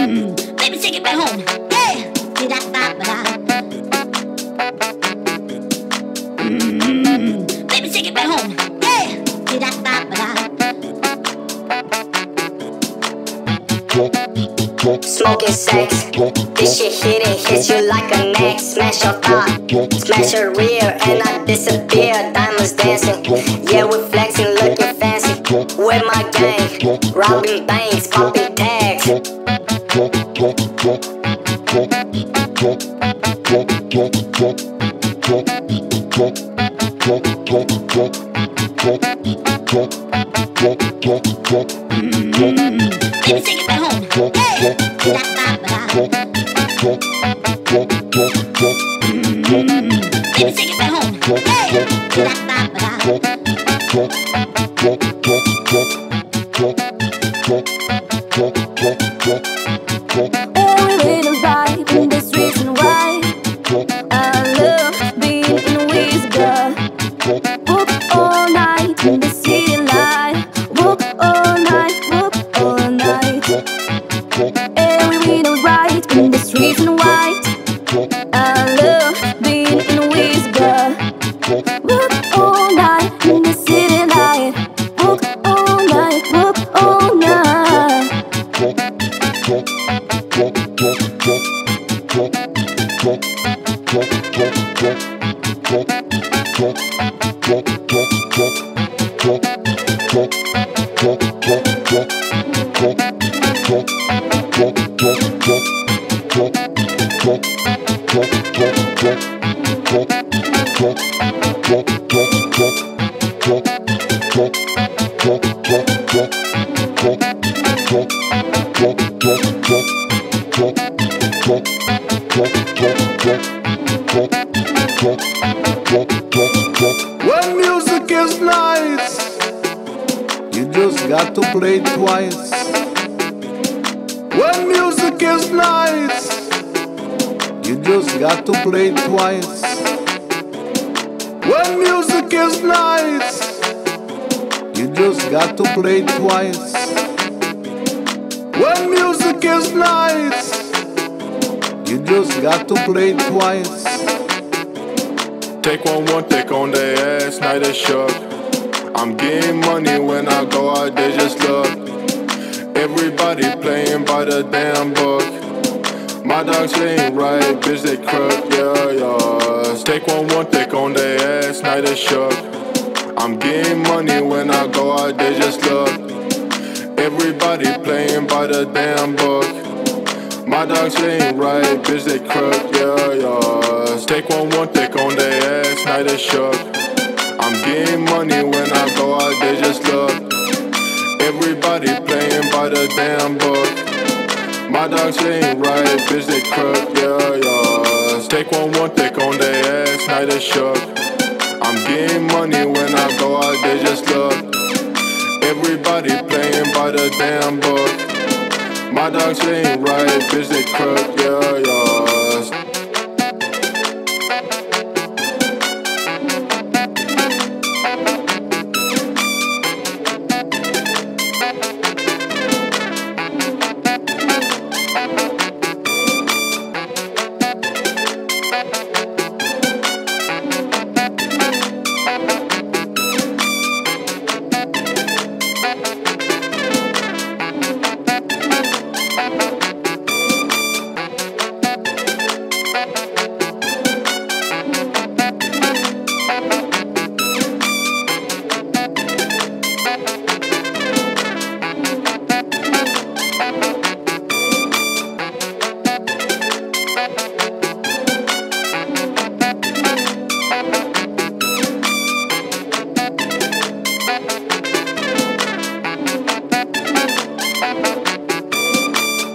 Baby, take it back home. Hey, baby, take it back home. Hey, smoke and sex. This shit hit it, hits you like a neck. Smash your thought, smash your rear, and I disappear. Diamonds dancing, yeah, we flexing, looking fancy. With my gang, robbing banks, popping tags. Baby, take it back home. Hey, baby, take it back home. Hey, we live and vibe, and that's reason why I love being with girl. Whoop all night in the city light. Whoop all night, whoop all night. Hey, we win and right in the streets and white. I love being in with girl. Whoop all night in the city light. Whoop all night, whoop all When music is nice, you just got to play it twice. When music is nice, you just got to play it twice. When music is nice, you just got to play it twice. When music is nice, you just got to play it twice. Take one, take on their ass, now they shook. I'm getting money when I go out, they just look. Everybody playing by the damn book. My dogs ain't right, bitch, they crook, yeah, yeah. Take one, take on their ass, now they shook. I'm getting money when I go out, they just look. Everybody playing by the damn book. My dogs ain't right, bitch, they crook, yeah, yeah. Take one, take on their ass, now they shook. I'm getting money when I go out, they just look. Everybody playing by the damn book. My dogs ain't right, bitch, they crook, yeah, yeah. Take one, take on their ass, now they shook. I'm getting money when I go out, they just look. Everybody playing by the damn book. My dogs ain't right, bitch, they crook, yeah, yeah.